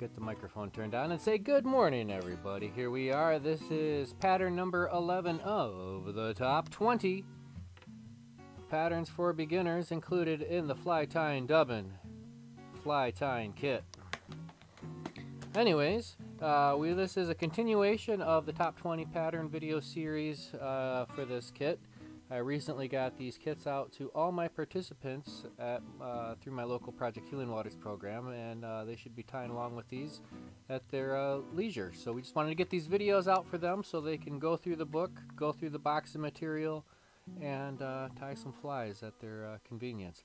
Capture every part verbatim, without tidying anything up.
get the microphone turned on and say good morning, everybody. Here we are. This is pattern number eleven of the top twenty patterns for beginners included in the Fly Tying Dubbin Fly Tying Kit. Anyways, uh, we this is a continuation of the top twenty pattern video series uh, for this kit. I recently got these kits out to all my participants at, uh, through my local Project Healing Waters program, and uh, they should be tying along with these at their uh, leisure. So we just wanted to get these videos out for them so they can go through the book, go through the box of material, and uh, tie some flies at their uh, convenience.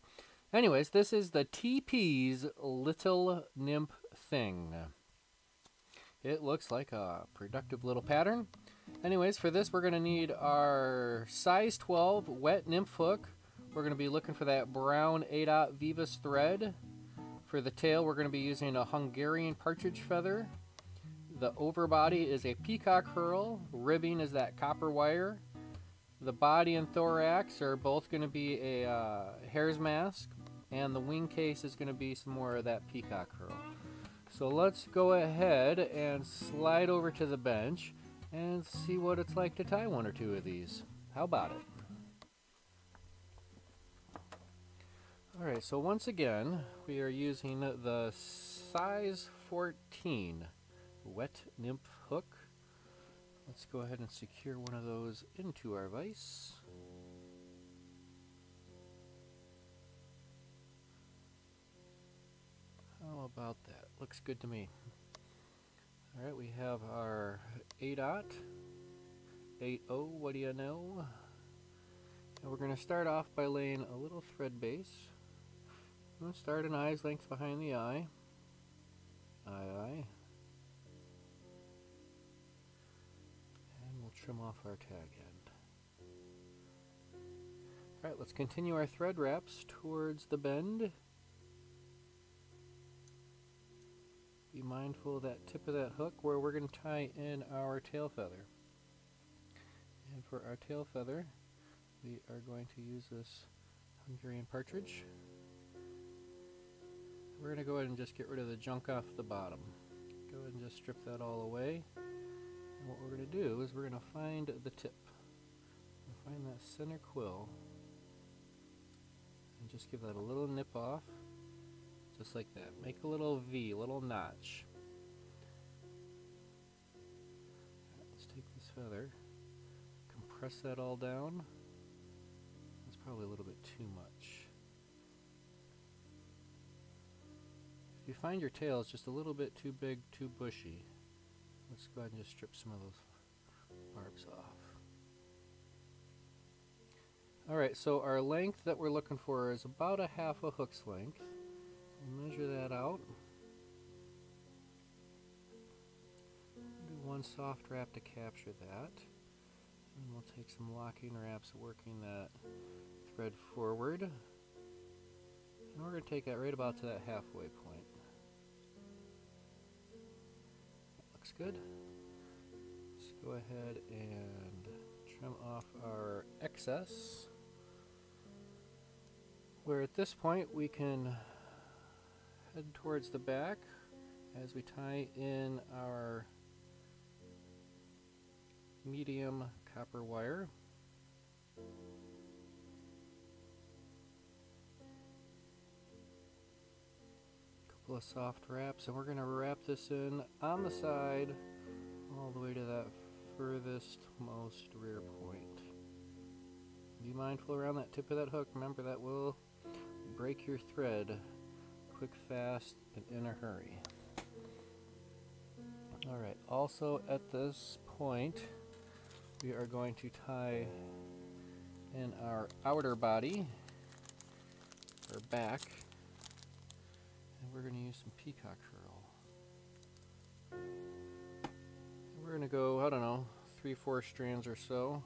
Anyways, this is the T P's Little Nymph Thing. It looks like a productive little pattern. Anyways, for this we're going to need our size twelve wet nymph hook. We're going to be looking for that brown eight aught Veevus thread. For the tail we're going to be using a Hungarian partridge feather. The overbody is a peacock hurl. Ribbing is that copper wire. The body and thorax are both going to be a uh, hare's mask. And the wing case is going to be some more of that peacock hurl. So let's go ahead and slide over to the bench and see what it's like to tie one or two of these. How about it? Alright, so once again, we are using the size fourteen wet nymph hook. Let's go ahead and secure one of those into our vise. How about that? Looks good to me. Alright, we have our eight aught, eight oh, what do you know? And we're going to start off by laying a little thread base. I'm going to start an eye's length behind the eye. Aye, aye. And we'll trim off our tag end. Alright, let's continue our thread wraps towards the bend. Be mindful of that tip of that hook where we're going to tie in our tail feather. And for our tail feather, we are going to use this Hungarian partridge. We're going to go ahead and just get rid of the junk off the bottom. Go ahead and just strip that all away. And what we're going to do is we're going to find the tip. We'll find that center quill. And just give that a little nip off. Just like that. Make a little V, a little notch. Let's take this feather, compress that all down. That's probably a little bit too much. If you find your tail is just a little bit too big, too bushy, let's go ahead and just strip some of those barbs off. Alright, so our length that we're looking for is about a half a hook's length. Measure that out. Do one soft wrap to capture that. And we'll take some locking wraps working that thread forward. And we're going to take that right about to that halfway point. That looks good. Let's go ahead and trim off our excess. Where at this point we can head towards the back as we tie in our medium copper wire. A couple of soft wraps, and we're going to wrap this in on the side all the way to that furthest most rear point. Be mindful around that tip of that hook. Remember, that will break your thread. Quick, fast, and in a hurry. Alright, also at this point we are going to tie in our outer body, our back, and we're going to use some peacock hurl. And we're going to go, I don't know, three, four strands or so.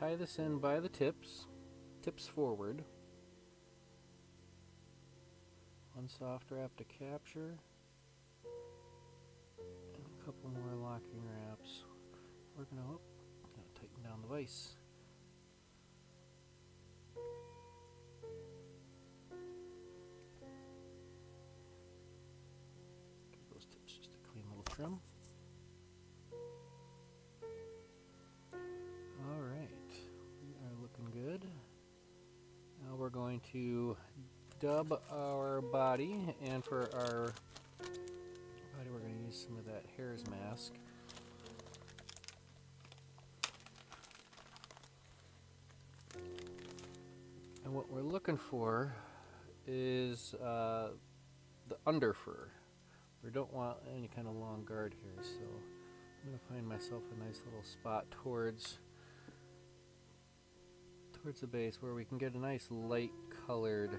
tie this in by the tips, tips forward. One soft wrap to capture, and a couple more locking wraps. We're gonna, oh, gonna tighten down the vise. Give those tips just a clean little trim. All right, we are looking good. Now we're going to dub our body, and for our body we're going to use some of that hare's mask. And what we're looking for is uh, the under fur. We don't want any kind of long guard here, so I'm going to find myself a nice little spot towards towards the base where we can get a nice light colored .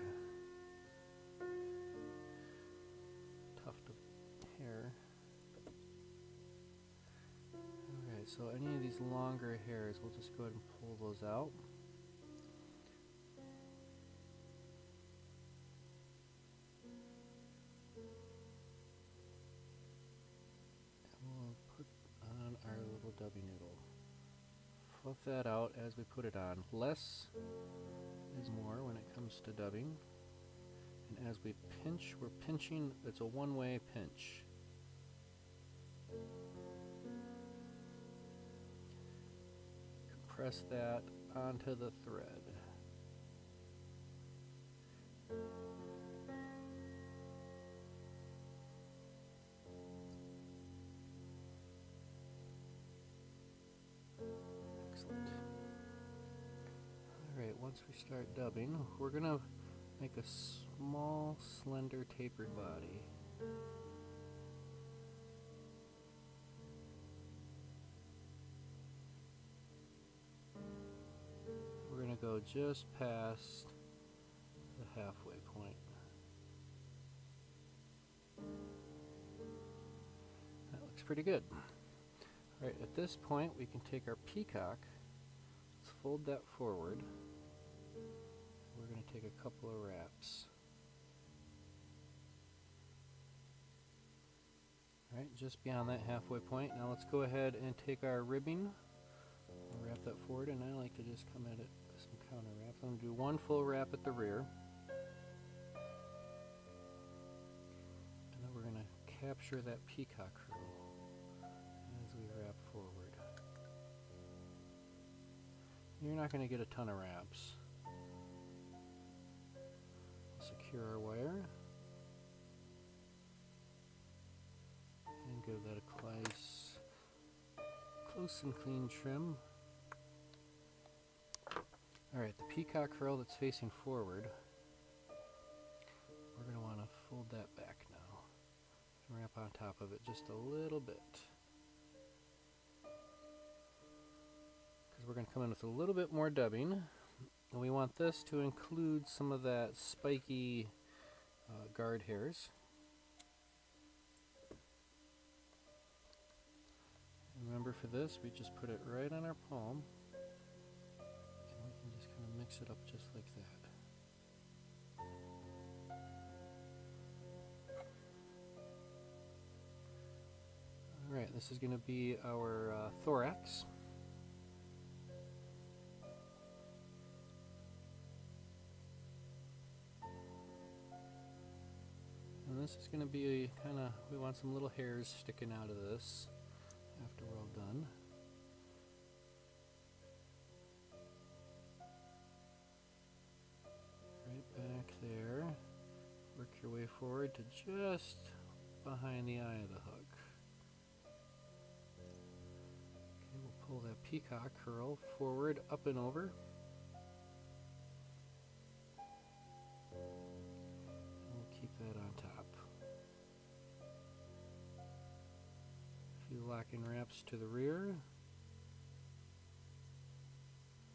So any of these longer hairs, we'll just go ahead and pull those out. And we'll put on our little dubby noodle. Fluff that out as we put it on. Less is more when it comes to dubbing. And as we pinch, we're pinching, it's a one-way pinch. Press that onto the thread. Excellent. Alright, once we start dubbing, we're going to make a small, slender, tapered body. Go just past the halfway point. That looks pretty good. All right, at this point we can take our peacock, let's fold that forward. We're going to take a couple of wraps. All right, just beyond that halfway point. Now let's go ahead and take our ribbing, we'll wrap that forward, and I like to just come at it some counter wraps. I'm going to do one full wrap at the rear, and then we're going to capture that peacock hurl as we wrap forward. You're not going to get a ton of wraps. Secure our wire and give that a close, close and clean trim. Alright, the peacock hurl that's facing forward, we're going to want to fold that back now and wrap on top of it just a little bit, because we're going to come in with a little bit more dubbing, and we want this to include some of that spiky uh, guard hairs. And remember, for this we just put it right on our palm. Mix it up just like that. Alright, this is going to be our uh, thorax. And this is going to be kind of, we want some little hairs sticking out of this after we're all done. Back there, work your way forward to just behind the eye of the hook. Okay, we'll pull that peacock hurl forward, up and over. And we'll keep that on top. A few locking wraps to the rear.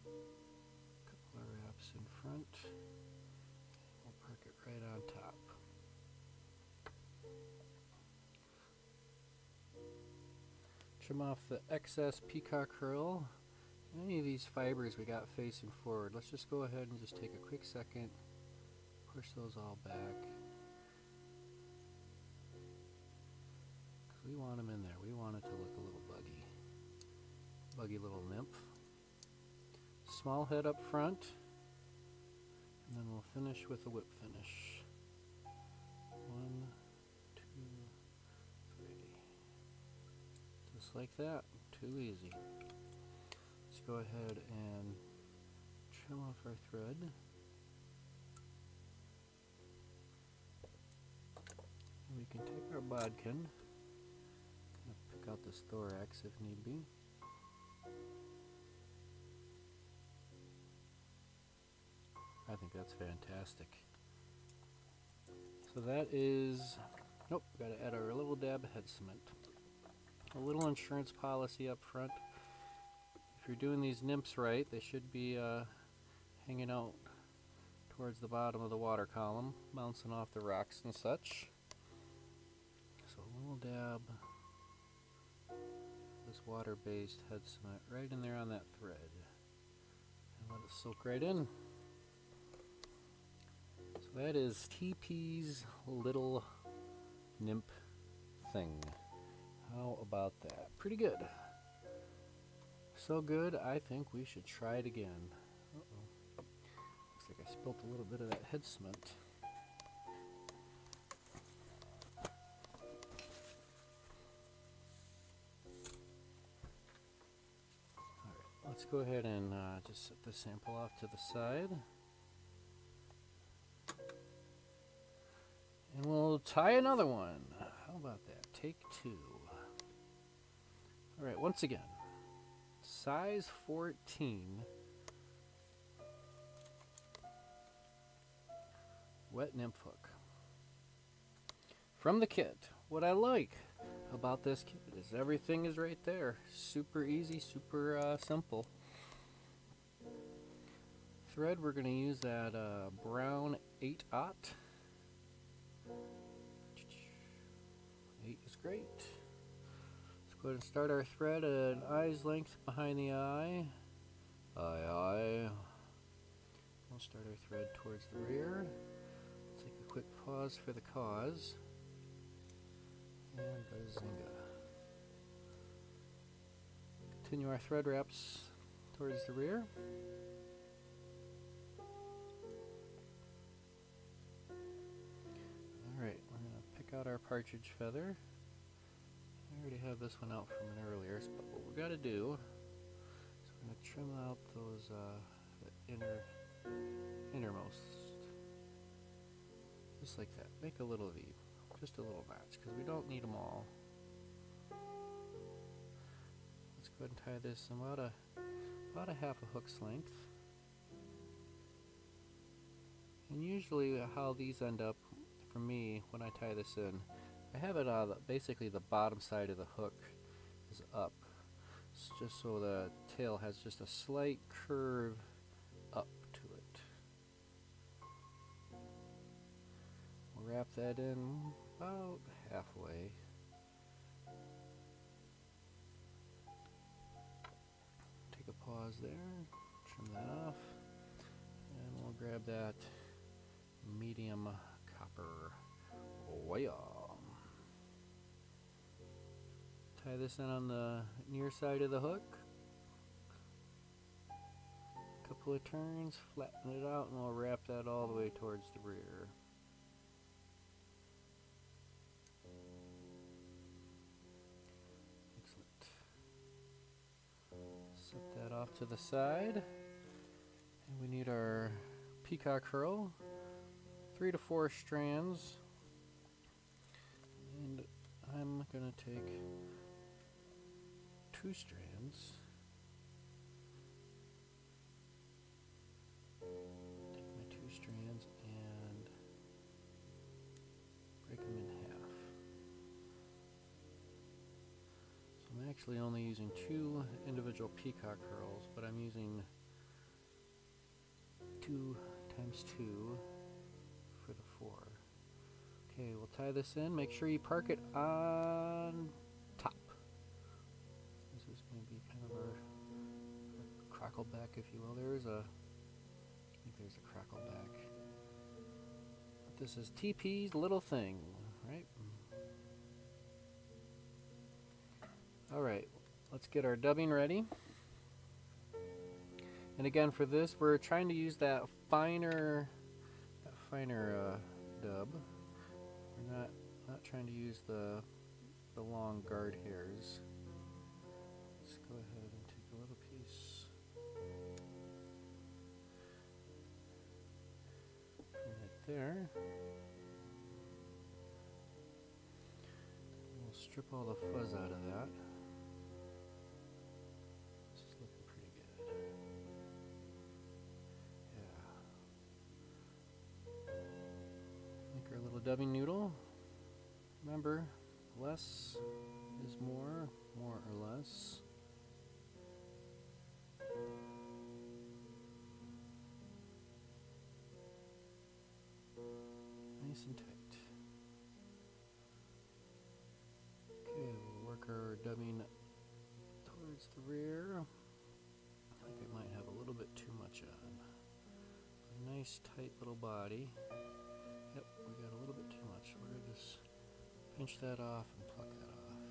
A couple of wraps in front. Right on top. Trim off the excess peacock hurl any of these fibers we got facing forward, let's just go ahead and just take a quick second, push those all back. We want them in there. We want it to look a little buggy. Buggy little nymph. Small head up front, and then we'll finish with a whip finish. One, two, three. Just like that. Too easy. Let's go ahead and trim off our thread. And we can take our bodkin, kind of pick out this thorax if need be. I think that's fantastic. So that is, nope, gotta add our little dab of head cement. A little insurance policy up front. If you're doing these nymphs right, they should be uh, hanging out towards the bottom of the water column, bouncing off the rocks and such. So a little dab of this water-based head cement right in there on that thread. And let it soak right in. That is T P's Little Nymph Thing. How about that? Pretty good. So good, I think we should try it again. Uh-oh. Looks like I spilt a little bit of that head cement. Alright, let's go ahead and uh, just set the sample off to the side. And we'll tie another one. How about that? Take two. All right, once again, size fourteen. Wet nymph hook. From the kit, what I like about this kit is everything is right there. Super easy, super uh, simple. Thread, we're going to use that uh, brown eight aught. eight is great. Let's go ahead and start our thread at an eye's length behind the eye. Aye, aye. We'll start our thread towards the rear. Take a quick pause for the cause. And bazinga. Continue our thread wraps towards the rear. Out our partridge feather. I already have this one out from an earlier, but what we've got to do is we're going to trim out those uh, the inner, innermost, just like that. Make a little V, just a little notch, because we don't need them all. Let's go ahead and tie this about a about a half a hook's length. And usually, how these end up. For me, when I tie this in, I have it on uh, basically the bottom side of the hook is up, it's just so the tail has just a slight curve up to it. We'll wrap that in about halfway. Take a pause there, trim that off, and we'll grab that medium copper wire. Tie this in on the near side of the hook. Couple of turns, flatten it out, and we'll wrap that all the way towards the rear. Excellent. Set that off to the side. And we need our peacock hurl. Three to four strands, and I'm going to take two strands, take my two strands and break them in half. So I'm actually only using two individual peacock hurls, but I'm using two times two. Okay, we'll tie this in. Make sure you park it on top. This is going to be kind of our, our crackleback, if you will. There is a, I think there's a crackleback. But this is T P's Little Thing, right? All right, let's get our dubbing ready. And again, for this, we're trying to use that finer, that finer uh, dub. We're not not trying to use the the long guard hairs. Let's go ahead and take a little piece right there. We'll strip all the fuzz out of that. Dubbing noodle. Remember, less is more, more or less. Nice and tight. Okay, we'll work our dubbing towards the rear. I think I might have a little bit too much on. A nice tight little body. Yep, we got a little bit too much. We're going to just pinch that off and pluck that off.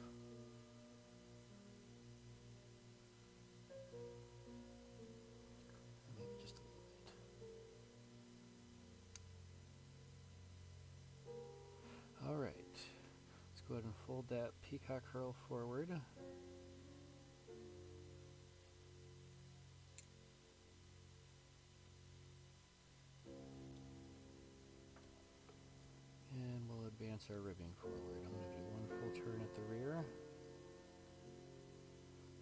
Maybe just a little bit. All right. Let's go ahead and fold that peacock hurl forward. Advance our ribbing forward. I'm going to do one full turn at the rear.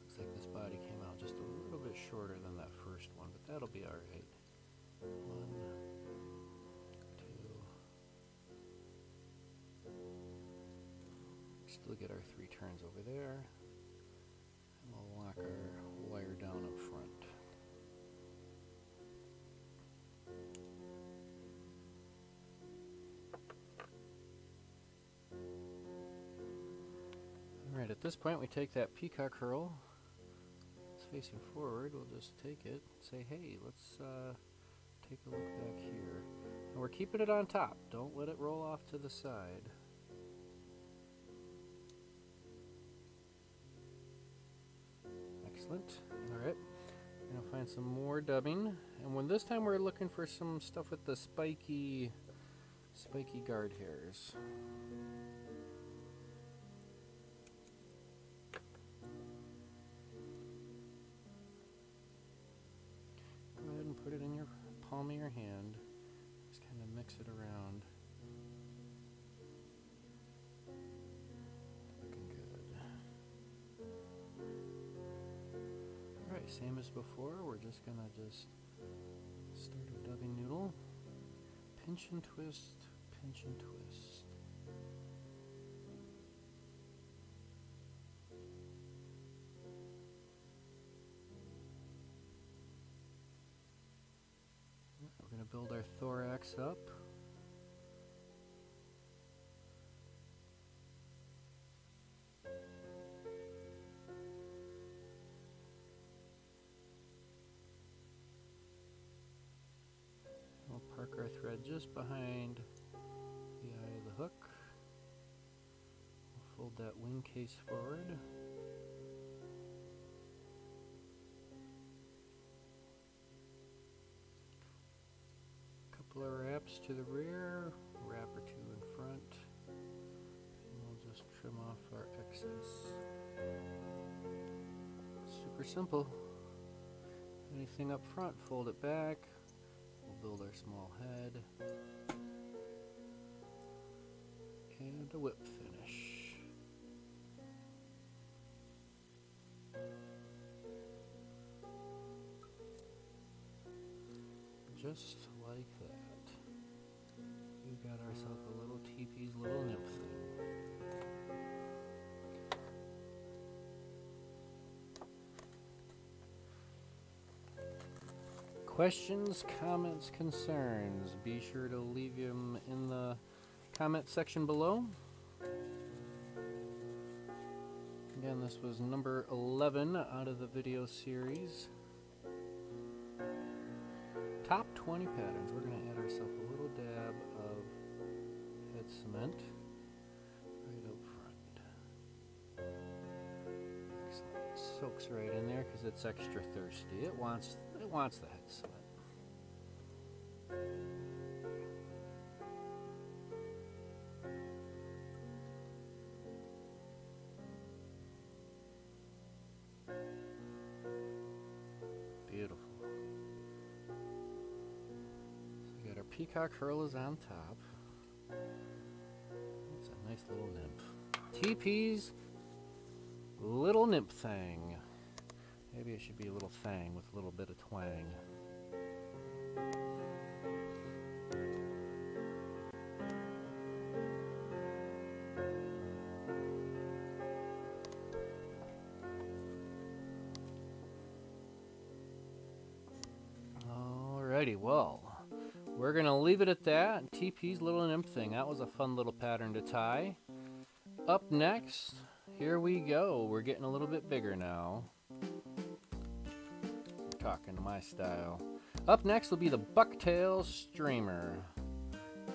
Looks like this body came out just a little bit shorter than that first one, but that'll be all right. One, two. Still get our three turns over there. And we'll lock our wire down up front. At this point, we take that peacock hurl. It's facing forward. We'll just take it and say, hey, let's uh, take a look back here. And we're keeping it on top. Don't let it roll off to the side. Excellent. All right. We're going to find some more dubbing. And when this time, we're looking for some stuff with the spiky, spiky guard hairs. Put it in your palm of your hand. Just kind of mix it around. Looking good. Alright, same as before, we're just going to just start a dubbing noodle. Pinch and twist, pinch and twist. Build our thorax up. We'll park our thread just behind the eye of the hook. We'll fold that wing case forward. Wraps to the rear, wrap or two in front, and we'll just trim off our excess. Super simple. Anything up front, fold it back. We'll build our small head. And a whip finish. Just like that. Got ourselves a little T P's Little Nymph Thing. Questions, comments, concerns, be sure to leave them in the comment section below. Again, this was number eleven out of the video series. Top twenty patterns. We're going to add ourselves a little dab of head cement right up front. Excellent. It soaks right in there because it's extra thirsty. It wants it wants the head cement. Peacock hurl is on top. It's a nice little nymph. T P's Little Nymph Thing. Maybe it should be a little thang with a little bit of twang. Alrighty, well. We're going to leave it at that. T P's Little Nymph Thing. That was a fun little pattern to tie. Up next, here we go. We're getting a little bit bigger now. I'm talking to my style. Up next will be the Bucktail Streamer.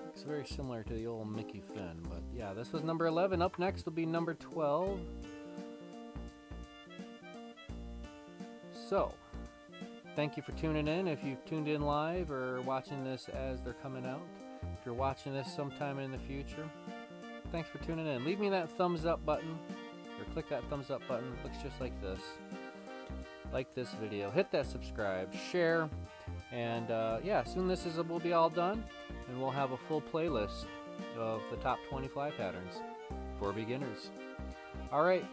Looks very similar to the old Mickey Finn, but yeah, this was number eleven. Up next will be number twelve. So, thank you for tuning in. If you've tuned in live or watching this as they're coming out, if you're watching this sometime in the future, thanks for tuning in. Leave me that thumbs up button, or click that thumbs up button. It looks just like this. Like this video. Hit that subscribe, share, and uh, yeah, soon this is will be all done, and we'll have a full playlist of the top twenty fly patterns for beginners. All right.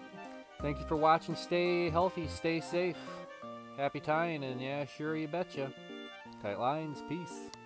Thank you for watching. Stay healthy. Stay safe. Happy tying, and yeah, sure you betcha. Tight lines, peace.